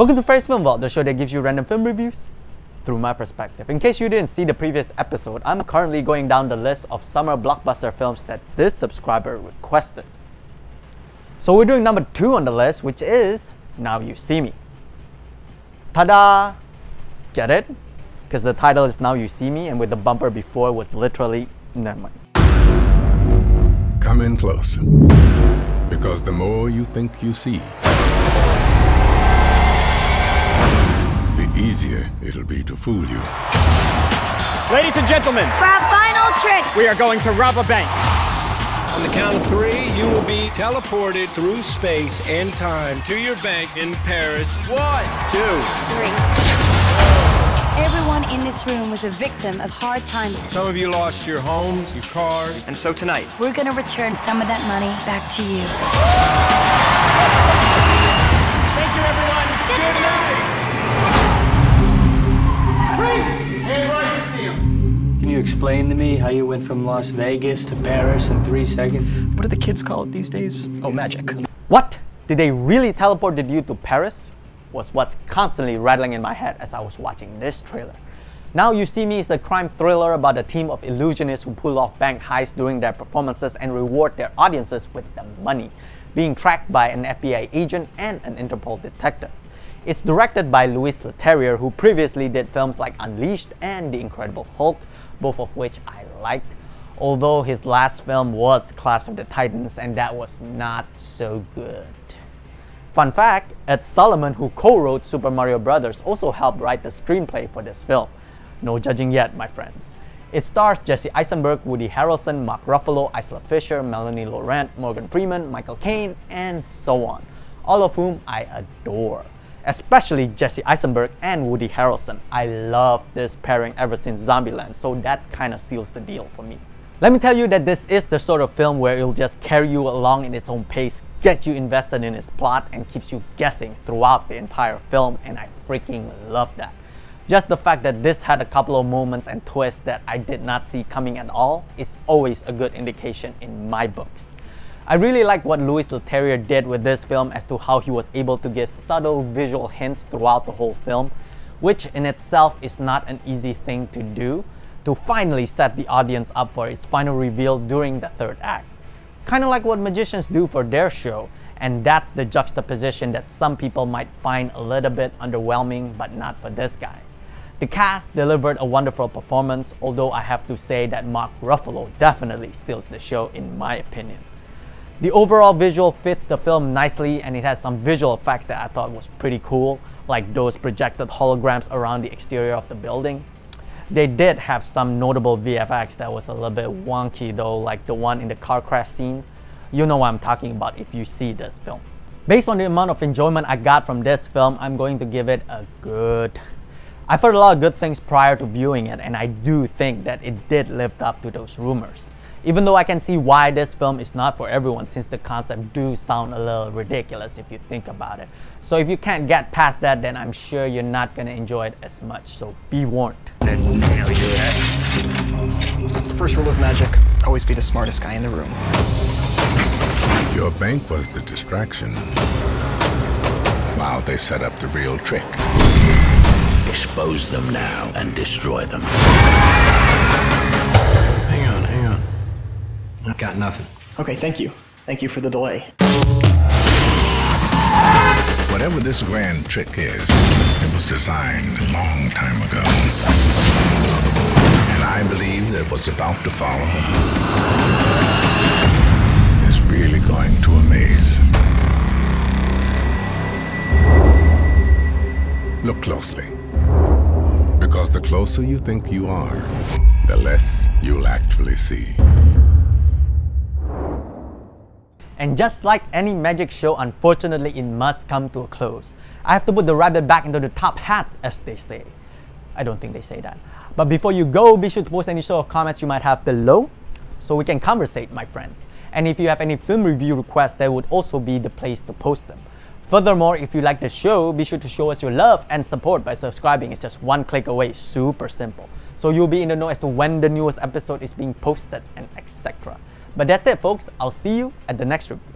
Welcome to Fred's Film Vault, the show that gives you random film reviews through my perspective. In case you didn't see the previous episode, I'm currently going down the list of summer blockbuster films that this subscriber requested. So we're doing number 2 on the list, which is Now You See Me. Ta-da! Get it? Because the title is Now You See Me, and with the bumper before was literally, never mind. Come in close, because the more you think you see, the easier it'll be to fool you. Ladies and gentlemen, for our final trick, we are going to rob a bank. On the count of 3, you will be teleported through space and time to your bank in Paris. 1, 2, 3. Everyone in this room was a victim of hard times. Some of you lost your homes, your cars, and so tonight, we're gonna return some of that money back to you. Thank you, everyone. Good night. Please, hands right, I can see him. Can you explain to me how you went from Las Vegas to Paris in 3 seconds? What do the kids call it these days? Oh, magic. What? Did they really teleported you to Paris? Was what's constantly rattling in my head as I was watching this trailer. Now You See Me is a crime thriller about a team of illusionists who pull off bank heists during their performances and reward their audiences with the money, being tracked by an FBI agent and an Interpol detective. It's directed by Louis Leterrier, who previously did films like Unleashed and The Incredible Hulk, both of which I liked, although his last film was Clash of the Titans, and that was not so good. Fun fact, Ed Solomon, who co-wrote Super Mario Brothers, also helped write the screenplay for this film. No judging yet, my friends. It stars Jesse Eisenberg, Woody Harrelson, Mark Ruffalo, Isla Fisher, Melanie Laurent, Morgan Freeman, Michael Caine, and so on. All of whom I adore. Especially Jesse Eisenberg and Woody Harrelson. I love this pairing ever since Zombieland, so that kind of seals the deal for me. Let me tell you that this is the sort of film where it'll just carry you along in its own pace, get you invested in its plot, and keeps you guessing throughout the entire film, and I freaking love that. Just the fact that this had a couple of moments and twists that I did not see coming at all is always a good indication in my books. I really like what Louis Leterrier did with this film as to how he was able to give subtle visual hints throughout the whole film, which in itself is not an easy thing to do, to finally set the audience up for its final reveal during the third act. Kind of like what magicians do for their show, and that's the juxtaposition that some people might find a little bit underwhelming, but not for this guy. The cast delivered a wonderful performance, although I have to say that Mark Ruffalo definitely steals the show in my opinion. The overall visual fits the film nicely, and it has some visual effects that I thought was pretty cool, like those projected holograms around the exterior of the building. They did have some notable VFX that was a little bit wonky though, like the one in the car crash scene. You know what I'm talking about if you see this film. Based on the amount of enjoyment I got from this film, I'm going to give it a good. I've heard a lot of good things prior to viewing it, and I do think that it did live up to those rumors. Even though I can see why this film is not for everyone, since the concept do sound a little ridiculous if you think about it. So if you can't get past that, then I'm sure you're not gonna enjoy it as much, so be warned. First rule of magic, always be the smartest guy in the room. Your bank was the distraction. Wow, they set up the real trick. Expose them now and destroy them. Hang on, hang on. I've got nothing. Okay, thank you. Thank you for the delay. Whatever this grand trick is, it was designed a long time ago. And I believe that what's about to follow is really going to amaze. Look closely. Because the closer you think you are, the less you'll actually see. And just like any magic show, unfortunately, it must come to a close. I have to put the rabbit back into the top hat, as they say. I don't think they say that. But before you go, be sure to post any sort of comments you might have below so we can conversate, my friends. And if you have any film review requests, that would also be the place to post them. Furthermore, if you like the show, be sure to show us your love and support by subscribing. It's just one click away, super simple. So you'll be in the know as to when the newest episode is being posted and etc. But that's it, folks. I'll see you at the next review.